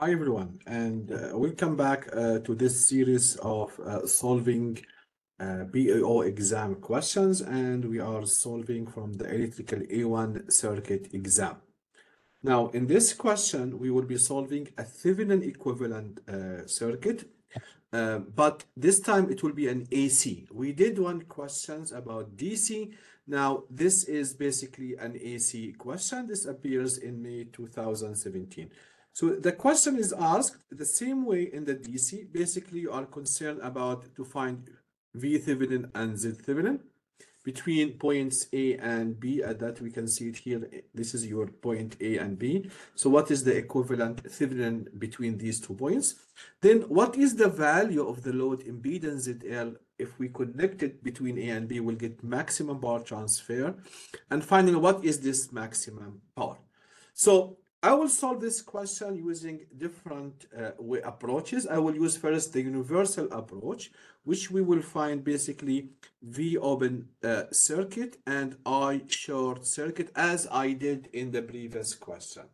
Hi everyone, and welcome back to this series of solving BAO exam questions, and we are solving from the electrical A1 circuit exam. Now in this question we will be solving a Thévenin equivalent circuit, but this time it will be an AC. We did one questions about DC. Now this is basically an AC question. This appears in May 2017. So the question is asked the same way in the DC. Basically, you are concerned about to find V Thévenin and Z Thévenin between points A and B. At that, we can see it here. This is your point A and B. So what is the equivalent Thévenin between these 2 points? Then what is the value of the load impedance ZL? If we connect it between A and B, we'll get maximum power transfer. And finally, what is this maximum power? So I will solve this question using different way approaches. I will use first the universal approach, which we will find basically V open circuit and I short circuit, as I did in the previous question.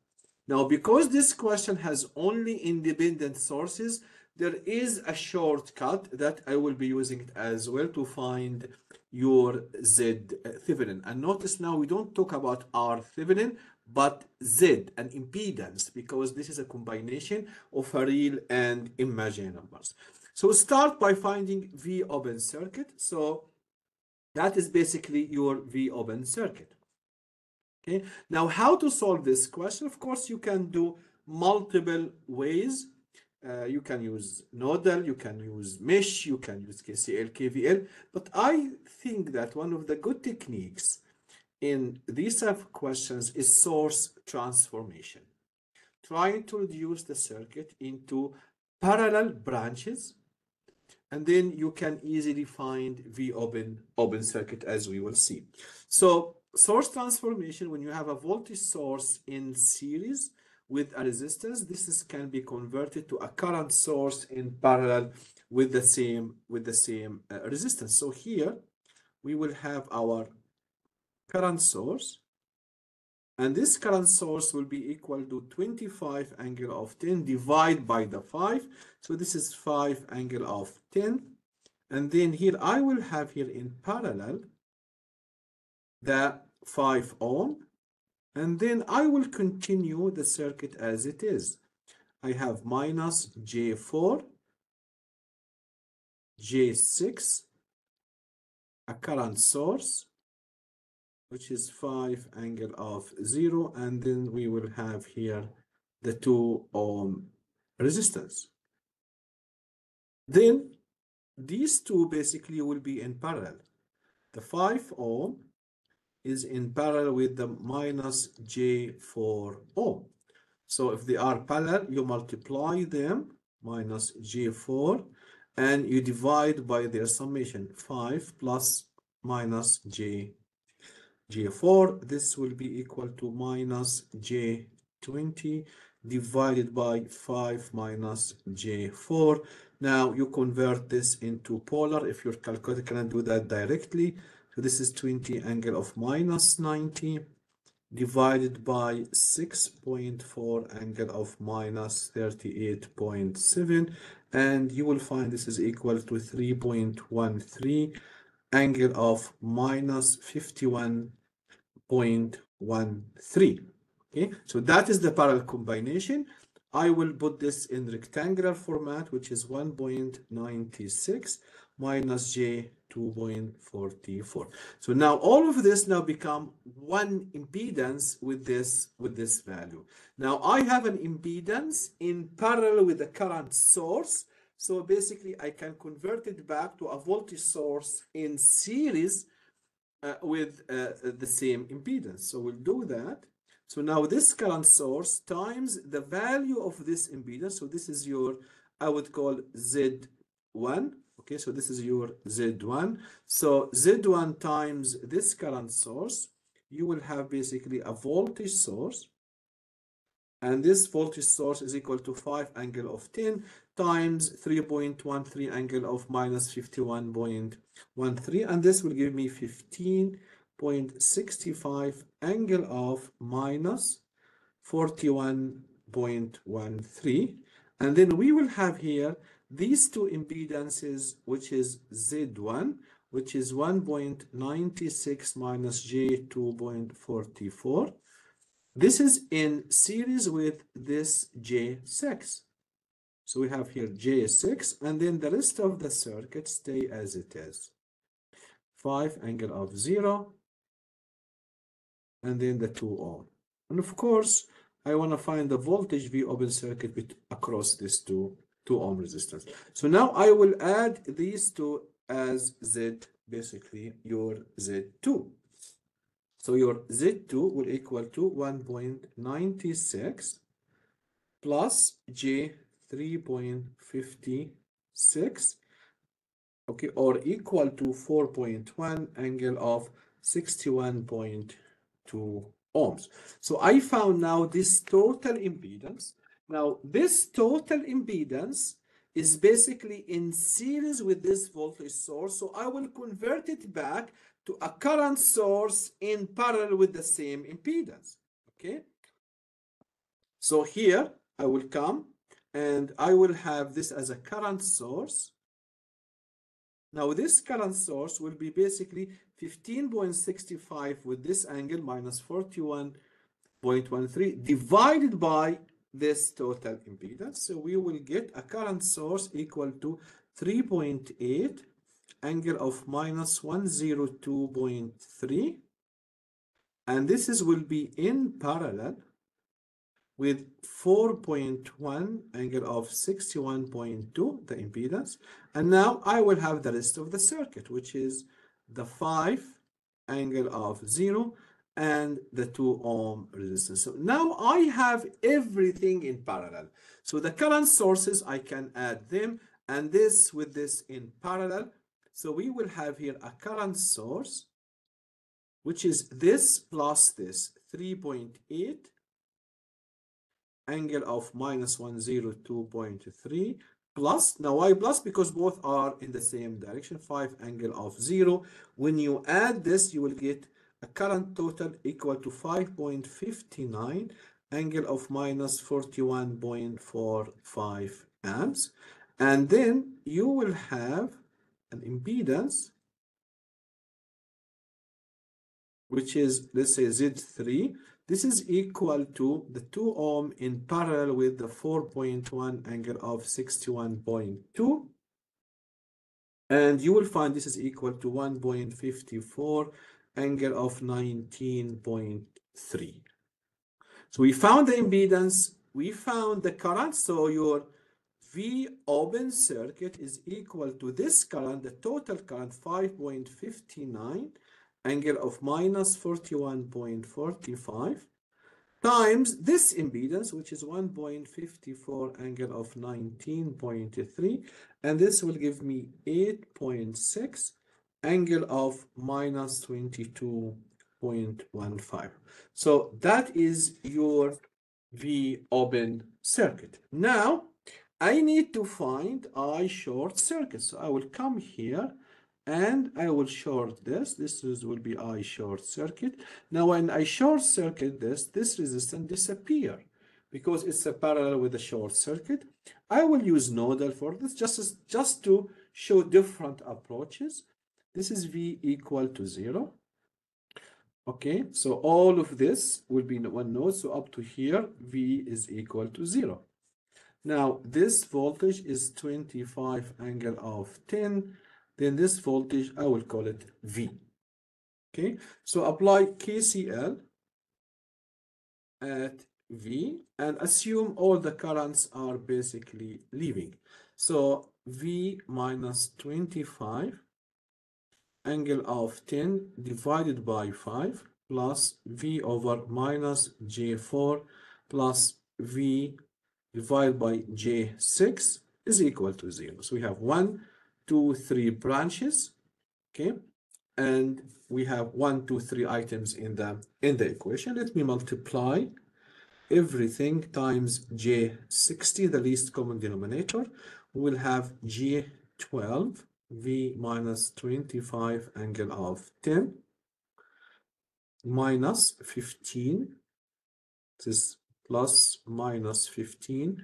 Now, because this question has only independent sources, there is a shortcut that I will be using it as well to find your Z Thévenin. And notice now we don't talk about R Thévenin, but Z, an impedance, because this is a combination of real and imaginary numbers. So start by finding V open circuit. So that is basically your V open circuit. Okay. Now, how to solve this question? Of course, you can do multiple ways. You can use nodal, you can use mesh, you can use kcl, kvl. But I think that one of the good techniques in these type of questions is source transformation, trying to reduce the circuit into parallel branches, and then you can easily find V open circuit, as we will see. So source transformation, when you have a voltage source in series with a resistance, this is can be converted to a current source in parallel with the same resistance. So here we will have our current source, and this current source will be equal to 25 angle of 10 divided by the 5. So this is 5 angle of 10, and then here I will have here in parallel the 5 ohm, and then I will continue the circuit as it is. I have minus J4, J6, a current source, which is 5 angle of 0, and then we will have here the 2 ohm resistance. Then these two basically will be in parallel. The 5 ohm is in parallel with the minus J4 ohm. So if they are parallel, you multiply them, minus J4, and you divide by their summation, 5 plus minus J4, this will be equal to minus J20 divided by 5 minus J4. Now you convert this into polar. If your calculator cannot do that directly, so this is 20 angle of minus 90 divided by 6.4 angle of minus 38.7, and you will find this is equal to 3.13 angle of minus 51.13. okay, so that is the parallel combination. I will put this in rectangular format, which is 1.96 minus J 2.44. so now all of this now become one impedance with this value. Now I have an impedance in parallel with the current source, so basically I can convert it back to a voltage source in series with the same impedance. So we'll do that. So now this current source times the value of this impedance. So this is your, I would call Z1. Okay, so this is your Z1. So Z1 times this current source, you will have basically a voltage source, and this voltage source is equal to 5 angle of 10 times 3.13 angle of minus 51.13, and this will give me 15.65 angle of minus 41 0.13. And then we will have here these two impedances, which is Z1, which is 1.96 minus J 2.44. This is in series with this J6. So we have here J6, and then the rest of the circuit stay as it is. 5 angle of 0, and then the 2 ohm. And of course, I want to find the voltage V open circuit across this 2 ohm resistance. So now I will add these two as Z, basically your Z2. So your Z2 will equal to 1.96 plus J 3.56, okay, or equal to 4.1 angle of 61.2 ohms. So I found now this total impedance. Now this total impedance is basically in series with this voltage source. So I will convert it back to a current source in parallel with the same impedance. Okay. So here I will come and I will have this as a current source. Now this current source will be basically 15.65 with this angle minus 41.13 divided by this total impedance. So we will get a current source equal to 3.8 angle of minus 102.3, and this is will be in parallel with 4.1 angle of 61.2, the impedance. And now I will have the rest of the circuit, which is the 5 angle of 0 and the 2 ohm resistance. So now I have everything in parallel. So the current sources, I can add them, and this with this in parallel. So we will have here a current source, which is this plus this 3.8 angle of minus 102.3 plus, now why plus? Because both are in the same direction, 5 angle of 0. When you add this, you will get a current total equal to 5.59 angle of minus 41.45 amps. And then you will have an impedance, which is, let's say, Z3. This is equal to the 2 ohm in parallel with the 4.1 angle of 61.2. And you will find this is equal to 1.54 angle of 19.3. So we found the impedance, we found the current. So your V open circuit is equal to this current, the total current 5.59 angle of minus 41.45 times this impedance, which is 1.54 angle of 19.3, and this will give me 8.6 angle of minus 22.15. So that is your V open circuit. Now I need to find I short circuit. So I will come here and I will short this. This will be I short circuit. Now when I short circuit this resistance disappears because it's a parallel with the short circuit. I will use nodal for this just to show different approaches. This is V equal to 0. Okay, so all of this will be in one node. So up to here, V is equal to 0. Now this voltage is 25 angle of 10. Then this voltage, I will call it V. Okay, so apply kcl at V and assume all the currents are basically leaving. So V minus 25 angle of 10 divided by 5 plus V over minus J4 plus V divided by J6 is equal to 0. So we have 1, 2, 3 branches, okay, and we have 1, 2, 3 items in the equation. Let me multiply everything times J60, the least common denominator. We will have J12 V minus 25 angle of 10 minus 15. This is plus minus 15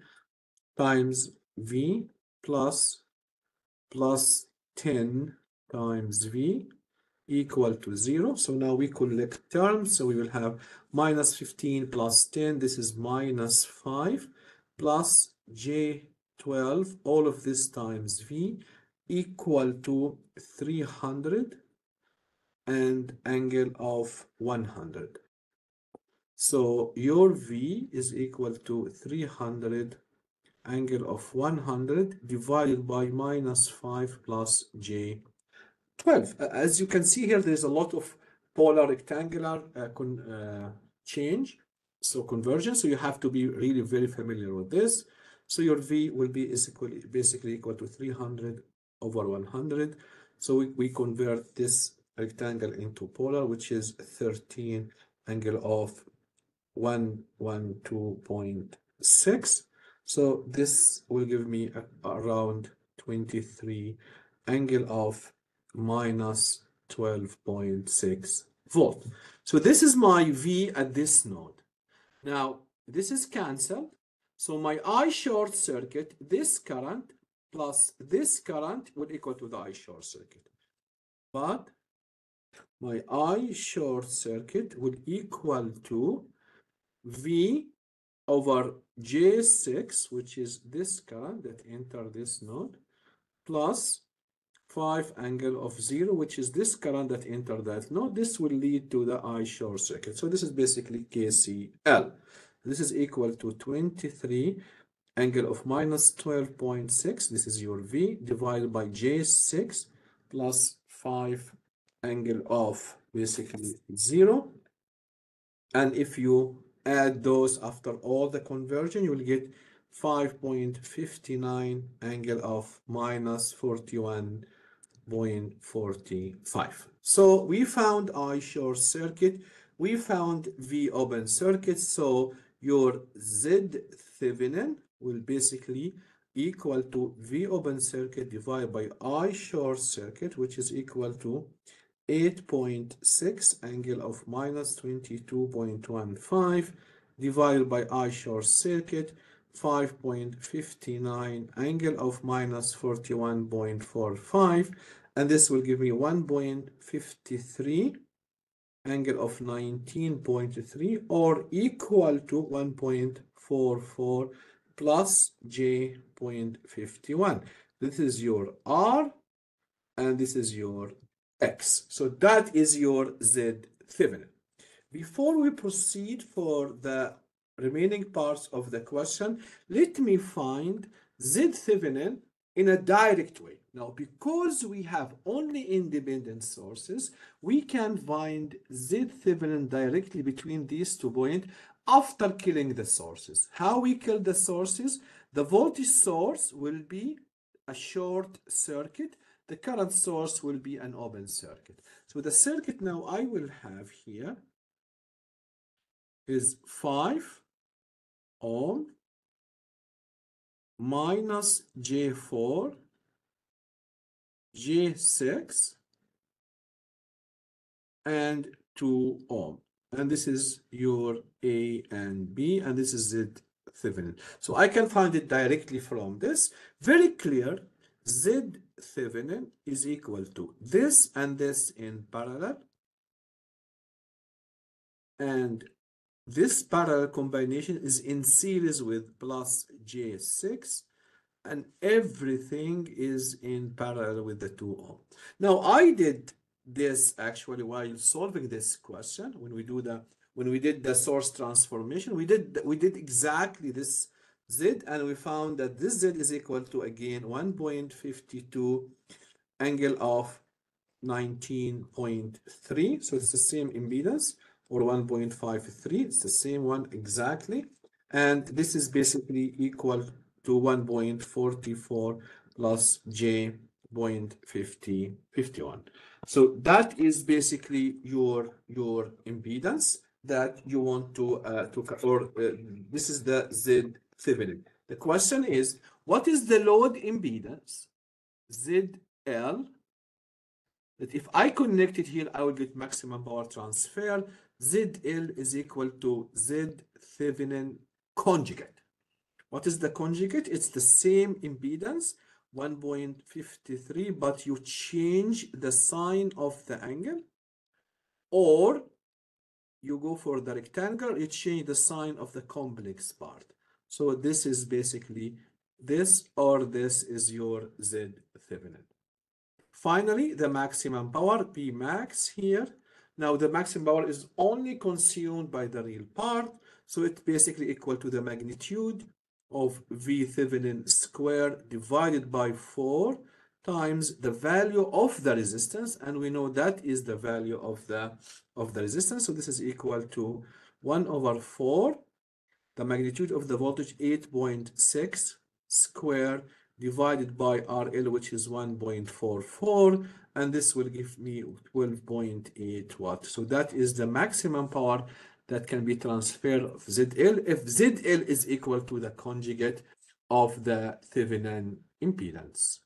times V plus 10 times V equal to 0. So now we collect terms. So we will have minus 15 plus 10. This is minus 5 plus J12. All of this times V equal to 300 and angle of 100. So your V is equal to 300 angle of 100 divided by minus 5 plus J12. As you can see here, there's a lot of polar rectangular change, so convergence. So you have to be really very familiar with this. So your V will be basically equal to 300 over 100. So we convert this rectangle into polar, which is 13 angle of 112.6. So this will give me around 23 angle of minus 12.6 volt. So this is my V at this node. Now this is cancelled. So my I short circuit, this current plus this current will equal to the I short circuit. But my I short circuit will equal to V over J6, which is this current that entered this node, plus 5 angle of 0, which is this current that entered that node. This will lead to the I short circuit. So this is basically kcl. This is equal to 23 angle of minus 12.6. This is your V divided by J6 plus 5 angle of basically 0. And if you add those after all the conversion, you will get 5.59 angle of minus 41.45. So we found I short circuit. We found V open circuit. So your Z Thevenin will basically equal to V open circuit divided by I short circuit, which is equal to 8.6 angle of minus 22.15 divided by I short circuit 5.59 angle of minus 41.45, and this will give me 1.53 angle of 19.3, or equal to 1.44 plus J.51. This is your R and this is your X. So that is your Z Thevenin. Before we proceed for the remaining parts of the question, let me find Z Thevenin in a direct way. Now, because we have only independent sources, we can find Z Thevenin directly between these two points after killing the sources. How we kill the sources? The voltage source will be a short circuit. The current source will be an open circuit. So the circuit now I will have here is 5 ohm minus J4, J6, and 2 ohm. And this is your A and B, and this is Z Thevenin. So I can find it directly from this. Very clear, Z Thevenin is equal to this and this in parallel, and this parallel combination is in series with plus J6, and everything is in parallel with the 2 ohm. Now I did this actually while solving this question. When we did the source transformation, we did exactly this Z, and we found that this Z is equal to, again, 1.52 angle of 19.3. So it's the same impedance, or 1.53. It's the same one exactly. And this is basically equal to 1.44 plus J.51. So that is basically your impedance that you want to this is the Z Thevenin. The question is, what is the load impedance ZL that if I connect it here, I will get maximum power transfer? ZL is equal to Z Thevenin conjugate. What is the conjugate? It's the same impedance, 1.53, but you change the sign of the angle, or you go for the rectangle, you change the sign of the complex part. So this is basically this, or this is your Z Thevenin. Finally, the maximum power, P max here. Now the maximum power is only consumed by the real part, so it's basically equal to the magnitude of V Thevenin squared divided by 4 times the value of the resistance, and we know that is the value of the resistance. So this is equal to 1/4, the magnitude of the voltage 8.6 square divided by RL, which is 1.44, and this will give me 12.8 watts. So that is the maximum power that can be transferred of ZL if ZL is equal to the conjugate of the Thevenin impedance.